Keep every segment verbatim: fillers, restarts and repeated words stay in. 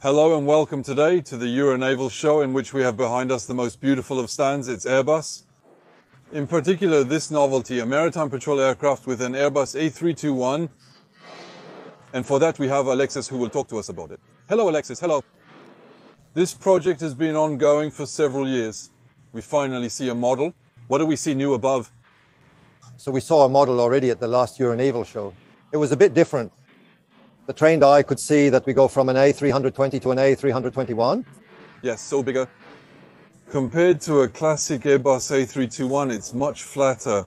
Hello and welcome today to the Euronaval show, in which we have behind us the most beautiful of stands, it's Airbus. In particular this novelty, a maritime patrol aircraft with an Airbus A three twenty-one, and for that we have Alexis who will talk to us about it. Hello Alexis, hello. This project has been ongoing for several years. We finally see a model. What do we see new above? So we saw a model already at the last Euronaval show. It was a bit different. The trained eye could see that we go from an A three twenty to an A three twenty-one. Yes, so bigger. Compared to a classic Airbus A three twenty-one, it's much flatter.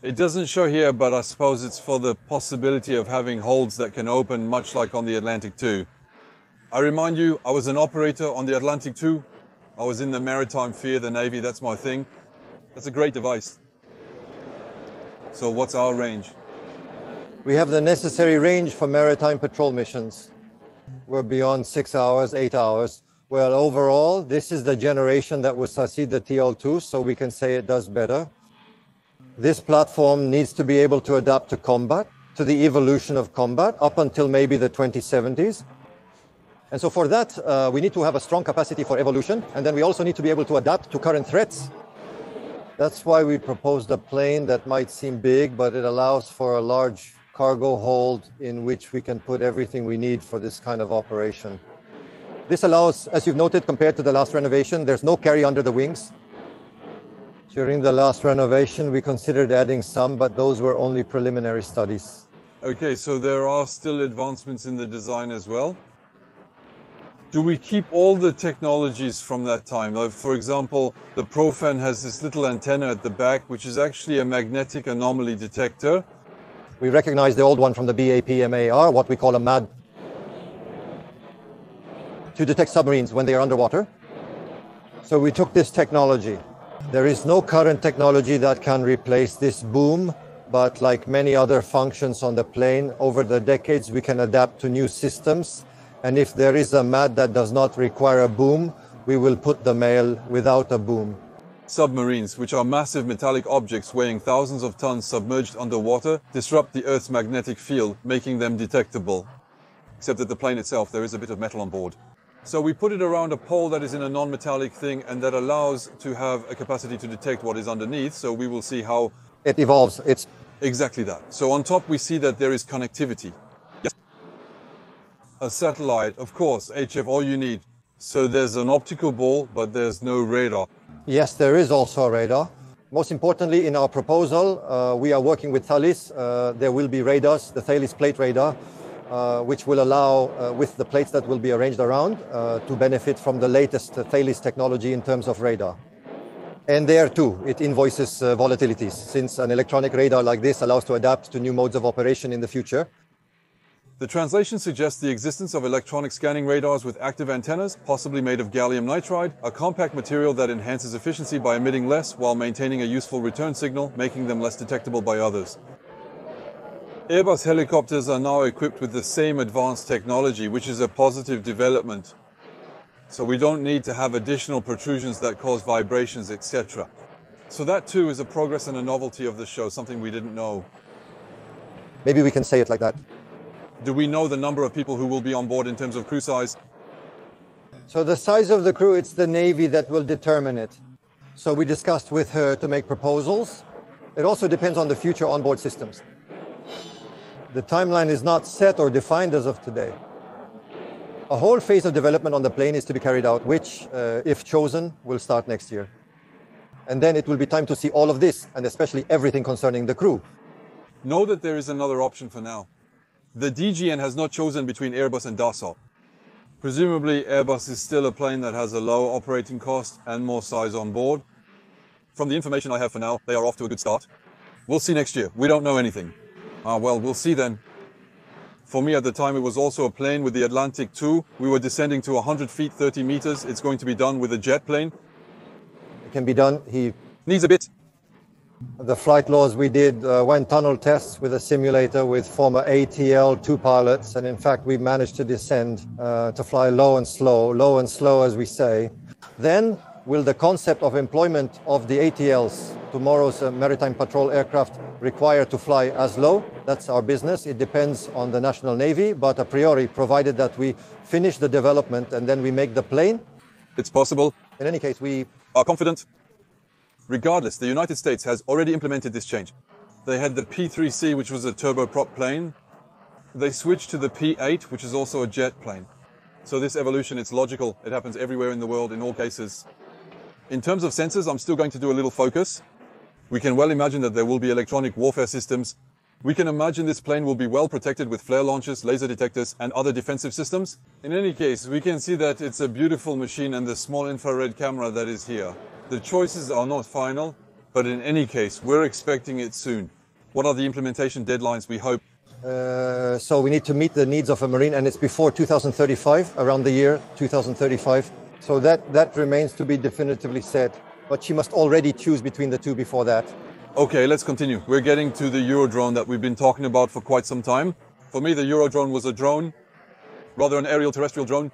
It doesn't show here, but I suppose it's for the possibility of having holds that can open, much like on the Atlantic two. I remind you, I was an operator on the Atlantic two. I was in the maritime sphere, the Navy, that's my thing. That's a great device. So what's our range? We have the necessary range for maritime patrol missions. We're beyond six hours, eight hours. Well, overall, this is the generation that will succeed the T L two, so we can say it does better. This platform needs to be able to adapt to combat, to the evolution of combat, up until maybe the twenty seventies. And so for that, uh, we need to have a strong capacity for evolution, and then we also need to be able to adapt to current threats. That's why we proposed a plane that might seem big, but it allows for a large cargo hold in which we can put everything we need for this kind of operation. This allows, as you've noted, compared to the last renovation, there's no carry under the wings. During the last renovation, we considered adding some, but those were only preliminary studies. Okay, so there are still advancements in the design as well. Do we keep all the technologies from that time? Like for example, the Profan has this little antenna at the back, which is actually a magnetic anomaly detector. We recognize the old one from the BAPMAR, what we call a MAD, to detect submarines when they are underwater. So we took this technology. There is no current technology that can replace this boom, but like many other functions on the plane, over the decades we can adapt to new systems. And if there is a MAD that does not require a boom, we will put the mail without a boom. Submarines, which are massive metallic objects weighing thousands of tons submerged underwater, disrupt the Earth's magnetic field, making them detectable. Except that the plane itself, there is a bit of metal on board. So we put it around a pole that is in a non-metallic thing, and that allows to have a capacity to detect what is underneath, so we will see how... it evolves. It's... Exactly that. So on top we see that there is connectivity. Yes. A satellite, of course, H F, all you need. So there's an optical ball, but there's no radar. Yes, there is also a radar. Most importantly, in our proposal, uh, we are working with Thales. Uh, there will be radars, the Thales plate radar, uh, which will allow, uh, with the plates that will be arranged around, uh, to benefit from the latest Thales technology in terms of radar. And there too, it invoices uh, volatilities, since an electronic radar like this allows to adapt to new modes of operation in the future. The translation suggests the existence of electronic scanning radars with active antennas, possibly made of gallium nitride, a compact material that enhances efficiency by emitting less while maintaining a useful return signal, making them less detectable by others. Airbus helicopters are now equipped with the same advanced technology, which is a positive development. So we don't need to have additional protrusions that cause vibrations, et cetera. So that too is a progress and a novelty of the show, something we didn't know. Maybe we can say it like that. Do we know the number of people who will be on board in terms of crew size? So the size of the crew, it's the Navy that will determine it. So we discussed with her to make proposals. It also depends on the future onboard systems. The timeline is not set or defined as of today. A whole phase of development on the plane is to be carried out, which, uh, if chosen, will start next year. And then it will be time to see all of this, and especially everything concerning the crew. Know that there is another option for now. The D G N has not chosen between Airbus and Dassault. Presumably Airbus is still a plane that has a low operating cost and more size on board. From the information I have for now, they are off to a good start. We'll see next year. We don't know anything. Ah, well, we'll see then. For me at the time, it was also a plane with the Atlantic two. We were descending to one hundred feet, thirty meters. It's going to be done with a jet plane. It can be done. He needs a bit. The flight laws we did uh, wind tunnel tests with a simulator with former A T L two pilots, and in fact we managed to descend uh, to fly low and slow, low and slow as we say. Then will the concept of employment of the A T Ls tomorrow's uh, maritime patrol aircraft require to fly as low. That's our business. It depends on the National Navy, but a priori, provided that we finish the development and then we make the plane. It's possible. In any case, we are confident. Regardless, the United States has already implemented this change. They had the P three C, which was a turboprop plane. They switched to the P eight, which is also a jet plane. So this evolution, it's logical. It happens everywhere in the world, in all cases. In terms of sensors, I'm still going to do a little focus. We can well imagine that there will be electronic warfare systems. We can imagine this plane will be well protected with flare launchers, laser detectors, and other defensive systems. In any case, we can see that it's a beautiful machine and the small infrared camera that is here. The choices are not final, but in any case, we're expecting it soon. What are the implementation deadlines, we hope? Uh, so we need to meet the needs of a marine, and it's before two thousand thirty-five, around the year two thousand thirty-five. So that, that remains to be definitively said, but she must already choose between the two before that. Okay, let's continue. We're getting to the Eurodrone that we've been talking about for quite some time. For me, the Eurodrone was a drone, rather an aerial terrestrial drone.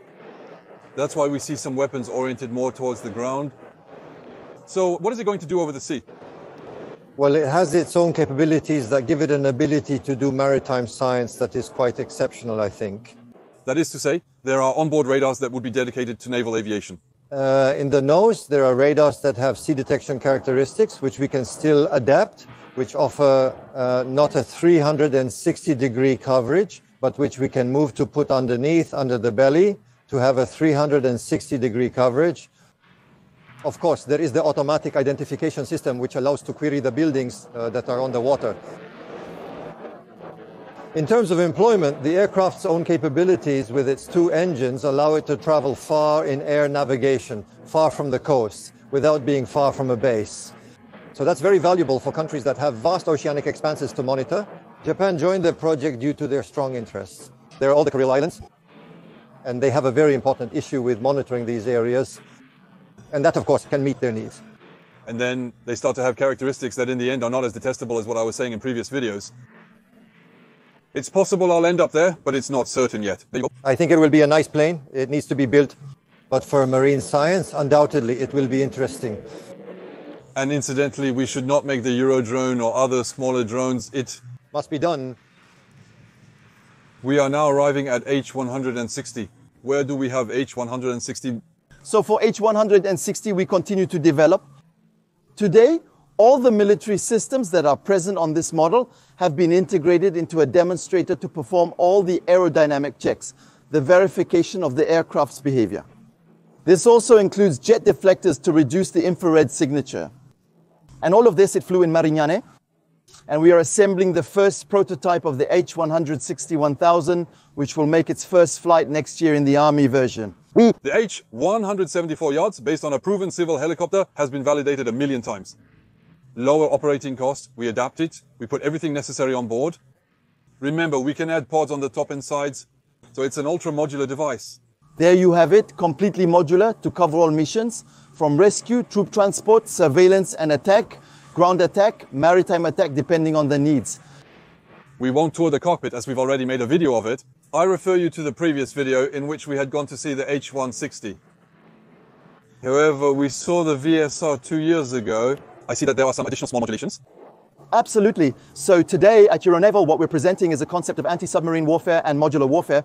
That's why we see some weapons oriented more towards the ground. So what is it going to do over the sea? Well, it has its own capabilities that give it an ability to do maritime science that is quite exceptional, I think. That is to say, there are onboard radars that would be dedicated to naval aviation. Uh, in the nose, there are radars that have sea detection characteristics, which we can still adapt, which offer uh, not a three hundred sixty degree coverage, but which we can move to put underneath, under the belly, to have a three hundred sixty degree coverage. Of course, there is the automatic identification system, which allows to query the buildings uh, that are on the water. In terms of employment, the aircraft's own capabilities with its two engines allow it to travel far in air navigation, far from the coast, without being far from a base. So that's very valuable for countries that have vast oceanic expanses to monitor. Japan joined the project due to their strong interests. There are all the Kuril Islands, and they have a very important issue with monitoring these areas. And that, of course, can meet their needs. And then they start to have characteristics that in the end are not as detestable as what I was saying in previous videos. It's possible I'll end up there, but it's not certain yet. I think it will be a nice plane. It needs to be built. But for marine science, undoubtedly, it will be interesting. And incidentally, we should not make the Eurodrone or other smaller drones. It must be done. We are now arriving at H one sixty. Where do we have H one sixty? So for H one sixty, we continue to develop. Today, all the military systems that are present on this model have been integrated into a demonstrator to perform all the aerodynamic checks, the verification of the aircraft's behavior. This also includes jet deflectors to reduce the infrared signature. And all of this, it flew in Marignane, and we are assembling the first prototype of the H one sixty one thousand, which will make its first flight next year in the Army version. The H one seventy-four yards, based on a proven civil helicopter, has been validated a million times. Lower operating costs, we adapt it, we put everything necessary on board. Remember, we can add pods on the top and sides, so it's an ultra-modular device. There you have it, completely modular to cover all missions, from rescue, troop transport, surveillance and attack, ground attack, maritime attack, depending on the needs. We won't tour the cockpit as we've already made a video of it. I refer you to the previous video in which we had gone to see the H one sixty. However, we saw the V S R two years ago. I see that there are some additional small modulations. Absolutely. So today at Euronaval, what we're presenting is a concept of anti-submarine warfare and modular warfare.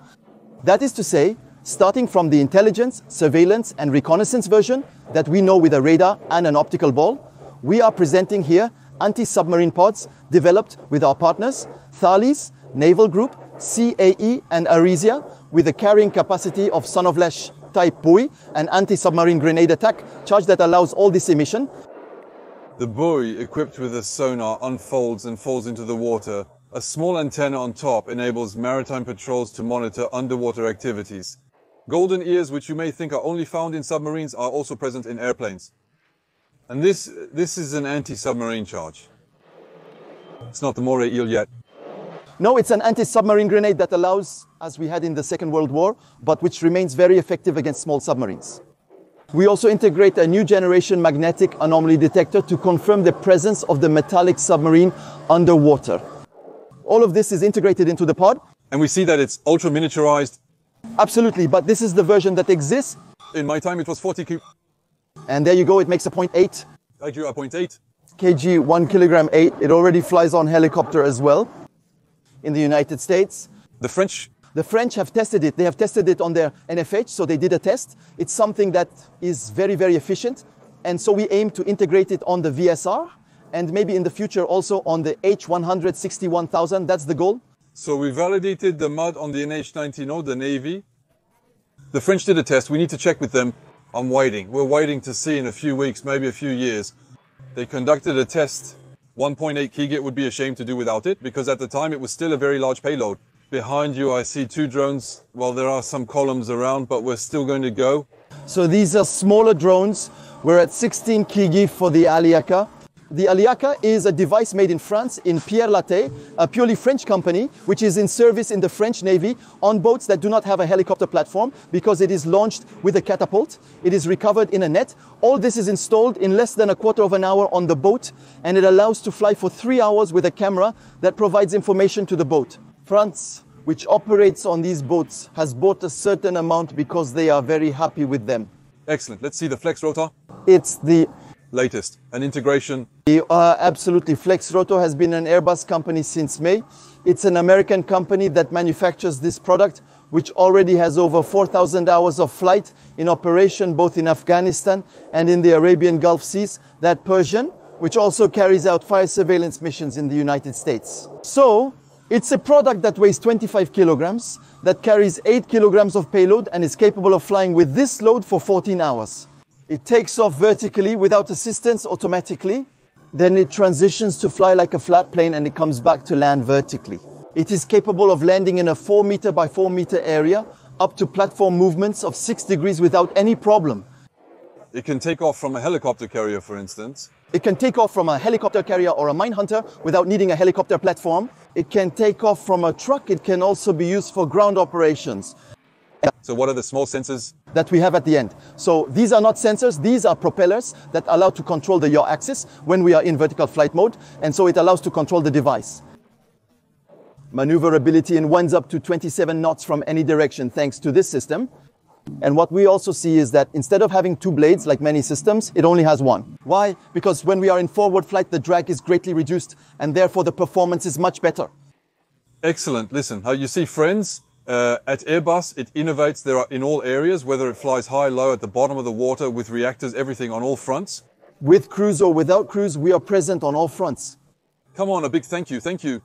That is to say, starting from the intelligence, surveillance and reconnaissance version that we know with a radar and an optical ball, we are presenting here anti-submarine pods developed with our partners, Thales, Naval Group, C A E and Aresia, with a carrying capacity of Sonoflash type buoy, an anti-submarine grenade attack charge that allows all this emission. The buoy, equipped with a sonar, unfolds and falls into the water. A small antenna on top enables maritime patrols to monitor underwater activities. Golden ears, which you may think are only found in submarines, are also present in airplanes. And this, this is an anti-submarine charge. It's not the moire eel yet. No, it's an anti-submarine grenade that allows, as we had in the Second World War, but which remains very effective against small submarines. We also integrate a new generation magnetic anomaly detector to confirm the presence of the metallic submarine underwater. All of this is integrated into the pod. And we see that it's ultra miniaturized. Absolutely, but this is the version that exists. In my time, it was forty cubic. And there you go, it makes a point eight. I drew a point eight. kg, one kilogram eight. It already flies on helicopter as well in the United States. The French? The French have tested it. They have tested it on their N F H, so they did a test. It's something that is very, very efficient. And so we aim to integrate it on the V S R and maybe in the future also on the H one sixty-one thousand. That's the goal. So we validated the M A D on the N H one ninety, no, the Navy. The French did a test. We need to check with them. I'm waiting. We're waiting to see in a few weeks, maybe a few years. They conducted a test. one point eight kilogram, it would be a shame to do without it because at the time it was still a very large payload. Behind you, I see two drones. Well, there are some columns around, but we're still going to go. So these are smaller drones. We're at sixteen kilogram for the Aliaka. The Aliaka is a device made in France in Pierre Latté, a purely French company, which is in service in the French Navy on boats that do not have a helicopter platform because it is launched with a catapult. It is recovered in a net. All this is installed in less than a quarter of an hour on the boat, and it allows to fly for three hours with a camera that provides information to the boat. France, which operates on these boats, has bought a certain amount because they are very happy with them. Excellent. Let's see the Flexrotor. It's the latest, an integration. Uh, absolutely. Flexrotor has been an Airbus company since May. It's an American company that manufactures this product, which already has over four thousand hours of flight in operation, both in Afghanistan and in the Arabian Gulf Seas, that Persian, which also carries out fire surveillance missions in the United States. So it's a product that weighs twenty-five kilograms, that carries eight kilograms of payload and is capable of flying with this load for fourteen hours. It takes off vertically without assistance automatically. Then it transitions to fly like a flat plane and it comes back to land vertically. It is capable of landing in a four meter by four meter area up to platform movements of six degrees without any problem. It can take off from a helicopter carrier, for instance. It can take off from a helicopter carrier or a mine hunter without needing a helicopter platform. It can take off from a truck. It can also be used for ground operations. So what are the small sensors that we have at the end? So these are not sensors, these are propellers that allow to control the yaw axis when we are in vertical flight mode, and so it allows to control the device. Maneuverability in winds up to twenty-seven knots from any direction thanks to this system. And what we also see is that instead of having two blades like many systems, it only has one. Why? Because when we are in forward flight, the drag is greatly reduced and therefore the performance is much better. Excellent. Listen, how you see, friends, uh, at Airbus, it innovates there in all areas, whether it flies high, low, at the bottom of the water, with reactors, everything on all fronts. With cruise or without cruise, we are present on all fronts. Come on, a big thank you. Thank you.